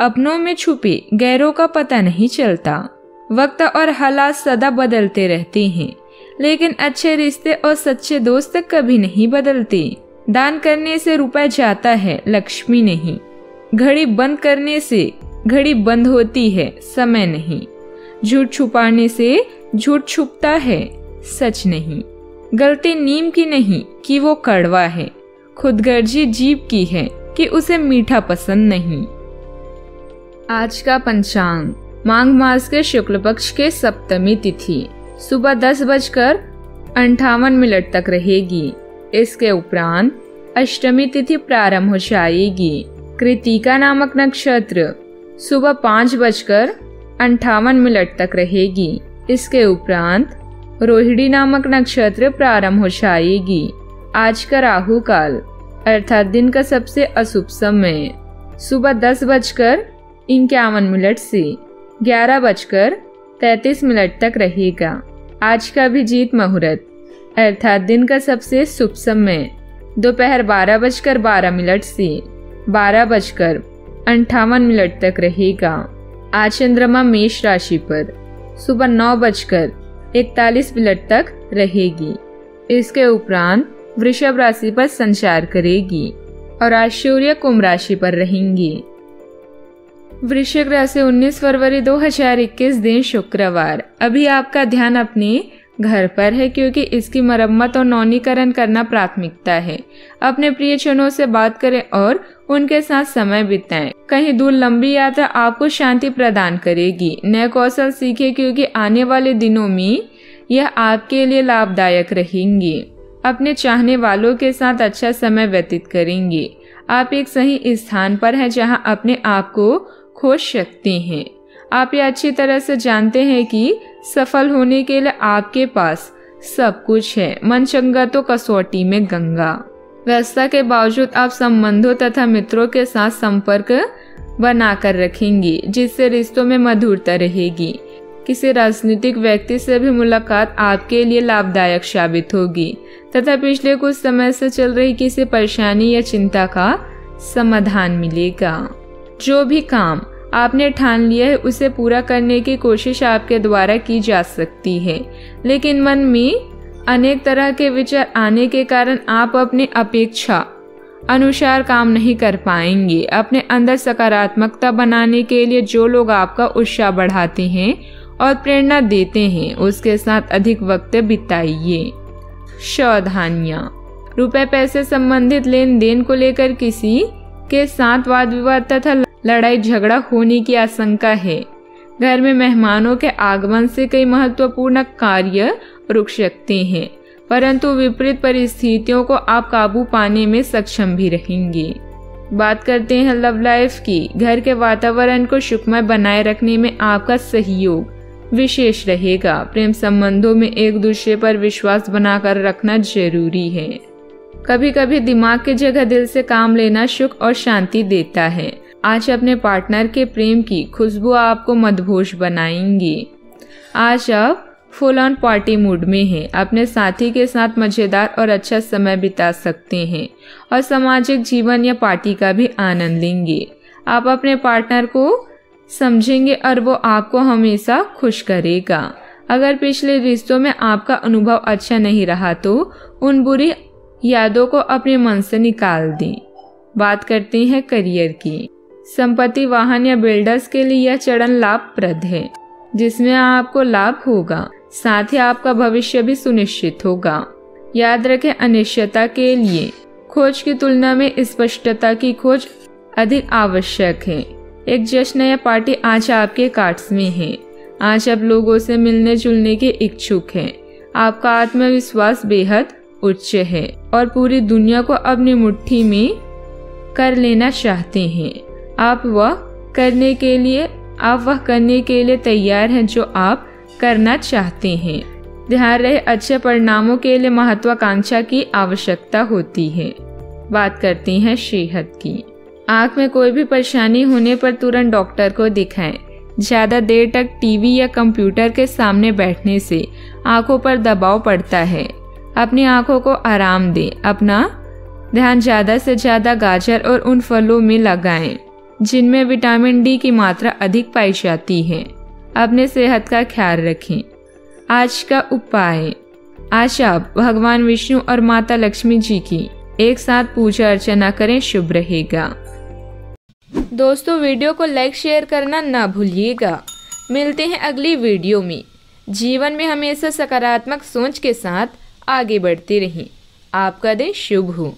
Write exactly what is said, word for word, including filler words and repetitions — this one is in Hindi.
अपनों में छुपे गैरों का पता नहीं चलता। वक्त और हालात सदा बदलते रहते हैं, लेकिन अच्छे रिश्ते और सच्चे दोस्त कभी नहीं बदलते। दान करने से रुपया जाता है, लक्ष्मी नहीं। घड़ी बंद करने से घड़ी बंद होती है, समय नहीं। झूठ छुपाने से झूठ छुपता है, सच नहीं। गलती नीम की नहीं कि वो कड़वा है, खुदगर्जी जीभ की है कि उसे मीठा पसंद नहीं। आज का पंचांग। मांग मास के शुक्ल पक्ष के सप्तमी तिथि सुबह दस बजकर अंठावन मिनट तक रहेगी। इसके उपरांत अष्टमी तिथि प्रारंभ हो जाएगी। कृतिका नामक नक्षत्र सुबह पाँच बजकर अंठावन मिनट तक रहेगी। इसके उपरांत रोहिणी नामक नक्षत्र प्रारंभ हो जाएगी। आज का राहु काल अर्थात दिन का सबसे अशुभ समय सुबह दस बजकर इक्यावन मिनट से ग्यारह बजकर तैंतीस मिनट तक रहेगा। आज का अभिजीत मुहूर्त अर्थात दिन का सबसे शुभ समय दोपहर बारह बजकर बारह मिनट से बारह बजकर अंठावन मिनट तक रहेगा। आज चंद्रमा मेष राशि पर सुबह नौ बजकर इकतालीस मिनट तक रहेगी। इसके उपरांत वृषभ राशि पर संचार करेगी और आज सूर्य कुंभ राशि पर रहेंगी। वृश्चिक राशि उन्नीस फरवरी दो हज़ार इक्कीस दिन शुक्रवार। अभी आपका ध्यान अपने घर पर है क्योंकि इसकी मरम्मत और नवीनीकरण करना प्राथमिकता है। अपने प्रियजनों से बात करें और उनके साथ समय बिताएं। कहीं दूर लंबी यात्रा आपको शांति प्रदान करेगी। नए कौशल सीखें क्योंकि आने वाले दिनों में यह आपके लिए लाभदायक रहेंगे। अपने चाहने वालों के साथ अच्छा समय व्यतीत करेंगे। आप एक सही स्थान पर हैं जहां अपने आप को खो सकते हैं। आप ये अच्छी तरह से जानते हैं कि सफल होने के लिए आपके पास सब कुछ है। मन चंगा तो कसौटी में गंगा। व्यस्तता के बावजूद आप संबंधों तथा मित्रों के साथ संपर्क बनाकर रखेंगे जिससे रिश्तों में मधुरता रहेगी। किसी राजनीतिक व्यक्ति से भी मुलाकात आपके लिए लाभदायक साबित होगी तथा पिछले कुछ समय से चल रही किसी परेशानी या चिंता का समाधान मिलेगा। जो भी काम आपने ठान लिया है उसे पूरा करने की कोशिश आपके द्वारा की जा सकती है, लेकिन मन में अनेक तरह के विचार आने के कारण आप अपने अपेक्षा अनुसार काम नहीं कर पाएंगे। अपने अंदर सकारात्मकता बनाने के लिए जो लोग आपका उत्साह बढ़ाते हैं और प्रेरणा देते हैं उसके साथ अधिक वक्त बिताइए। सावधानियाँ। रुपए पैसे संबंधित लेन देन को लेकर किसी के साथ वाद विवाद तथा लड़ाई झगड़ा होने की आशंका है। घर में मेहमानों के आगमन से कई महत्वपूर्ण कार्य रुक सकते हैं, परंतु विपरीत परिस्थितियों को आप काबू पाने में सक्षम भी रहेंगे। बात करते हैं लव लाइफ की। घर के वातावरण को सुखमय बनाए रखने में आपका सहयोग विशेष रहेगा। प्रेम संबंधों में एक दूसरे पर विश्वास बनाकर रखना जरूरी है। कभी कभी दिमाग की जगह दिल से काम लेना सुख और शांति देता है। आज अपने पार्टनर के प्रेम की खुशबू आपको मदहोश बनाएंगी। आज आप फुल ऑन पार्टी मूड में हैं। अपने साथी के साथ मज़ेदार और अच्छा समय बिता सकते हैं और सामाजिक जीवन या पार्टी का भी आनंद लेंगे। आप अपने पार्टनर को समझेंगे और वो आपको हमेशा खुश करेगा। अगर पिछले रिश्तों में आपका अनुभव अच्छा नहीं रहा तो उन बुरी यादों को अपने मन से निकाल दें। बात करते हैं करियर की। संपत्ति, वाहन या बिल्डर्स के लिए यह चरण लाभप्रद है जिसमें आपको लाभ होगा, साथ ही आपका भविष्य भी सुनिश्चित होगा। याद रखें, अनिश्चितता के लिए खोज की तुलना में स्पष्टता की खोज अधिक आवश्यक है। एक जश्न या पार्टी आज आपके कार्ड्स में है। आज आप लोगों से मिलने जुलने के इच्छुक हैं। आपका आत्मविश्वास बेहद उच्च है और पूरी दुनिया को अपनी मुट्ठी में कर लेना चाहते हैं। आप वह करने के लिए आप वह करने के लिए तैयार हैं जो आप करना चाहते हैं। ध्यान रहे, अच्छे परिणामों के लिए महत्वाकांक्षा की आवश्यकता होती है। बात करते हैं सेहत की। आँख में कोई भी परेशानी होने पर तुरंत डॉक्टर को दिखाएं। ज़्यादा देर तक टीवी या कंप्यूटर के सामने बैठने से आँखों पर दबाव पड़ता है। अपनी आँखों को आराम दें। अपना ध्यान ज़्यादा से ज़्यादा गाजर और उन फलों में लगाएं जिनमें विटामिन डी की मात्रा अधिक पाई जाती है। अपने सेहत का ख्याल रखें। आज का उपाय। आज आप भगवान विष्णु और माता लक्ष्मी जी की एक साथ पूजा अर्चना करें, शुभ रहेगा। दोस्तों, वीडियो को लाइक शेयर करना ना भूलिएगा। मिलते हैं अगली वीडियो में। जीवन में हमेशा सकारात्मक सोच के साथ आगे बढ़ते रहें। आपका दिन शुभ हो।